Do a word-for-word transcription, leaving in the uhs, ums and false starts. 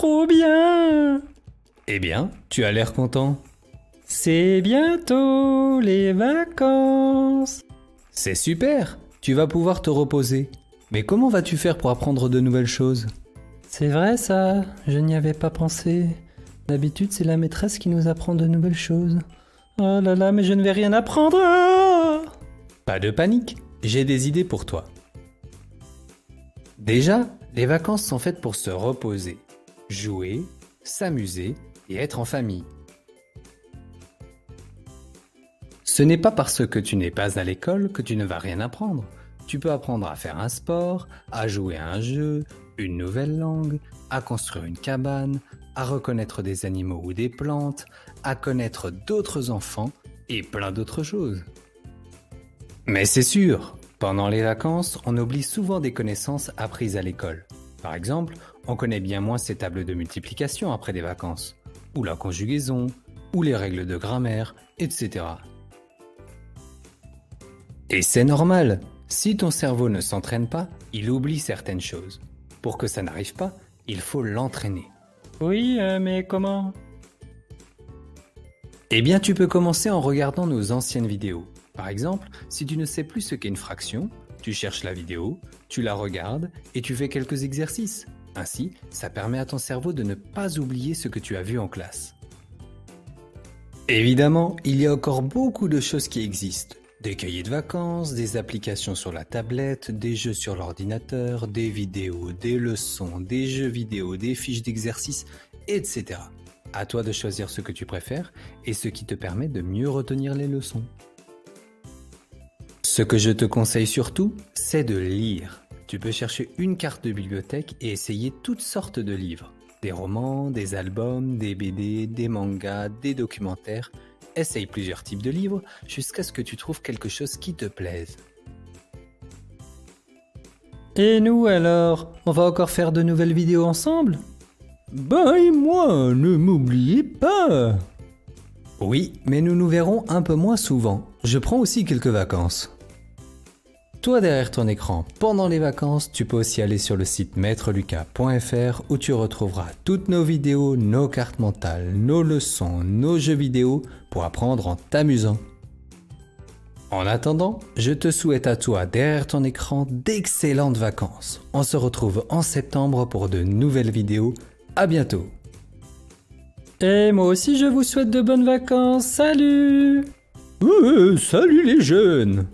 trop bien! Eh bien, tu as l'air content. C'est bientôt les vacances. C'est super, tu vas pouvoir te reposer. Mais comment vas-tu faire pour apprendre de nouvelles choses? C'est vrai ça, je n'y avais pas pensé. D'habitude, c'est la maîtresse qui nous apprend de nouvelles choses. Oh là là, mais je ne vais rien apprendre! Pas de panique, j'ai des idées pour toi. Déjà, les vacances sont faites pour se reposer, jouer, s'amuser et être en famille. Ce n'est pas parce que tu n'es pas à l'école que tu ne vas rien apprendre. Tu peux apprendre à faire un sport, à jouer à un jeu, une nouvelle langue, à construire une cabane, à reconnaître des animaux ou des plantes, à connaître d'autres enfants et plein d'autres choses. Mais c'est sûr, pendant les vacances, on oublie souvent des connaissances apprises à l'école. Par exemple, on connaît bien moins ces tables de multiplication après des vacances, ou la conjugaison, ou les règles de grammaire, et cetera. Et c'est normal. Si ton cerveau ne s'entraîne pas, il oublie certaines choses. Pour que ça n'arrive pas, il faut l'entraîner. Oui, euh, mais comment? Eh bien, tu peux commencer en regardant nos anciennes vidéos. Par exemple, si tu ne sais plus ce qu'est une fraction, tu cherches la vidéo, tu la regardes et tu fais quelques exercices. Ainsi, ça permet à ton cerveau de ne pas oublier ce que tu as vu en classe. Évidemment, il y a encore beaucoup de choses qui existent. Des cahiers de vacances, des applications sur la tablette, des jeux sur l'ordinateur, des vidéos, des leçons, des jeux vidéo, des fiches d'exercice, et cetera. À toi de choisir ce que tu préfères et ce qui te permet de mieux retenir les leçons. Ce que je te conseille surtout, c'est de lire. Tu peux chercher une carte de bibliothèque et essayer toutes sortes de livres. Des romans, des albums, des B D, des mangas, des documentaires... Essaye plusieurs types de livres jusqu'à ce que tu trouves quelque chose qui te plaise. Et nous alors, on va encore faire de nouvelles vidéos ensemble? Ben et moi, ne m'oubliez pas! Oui, mais nous nous verrons un peu moins souvent. Je prends aussi quelques vacances. Toi derrière ton écran, pendant les vacances, tu peux aussi aller sur le site maître lucas point F R où tu retrouveras toutes nos vidéos, nos cartes mentales, nos leçons, nos jeux vidéo pour apprendre en t'amusant. En attendant, je te souhaite à toi derrière ton écran d'excellentes vacances. On se retrouve en septembre pour de nouvelles vidéos. À bientôt! Et moi aussi je vous souhaite de bonnes vacances, salut! Ouais, salut les jeunes!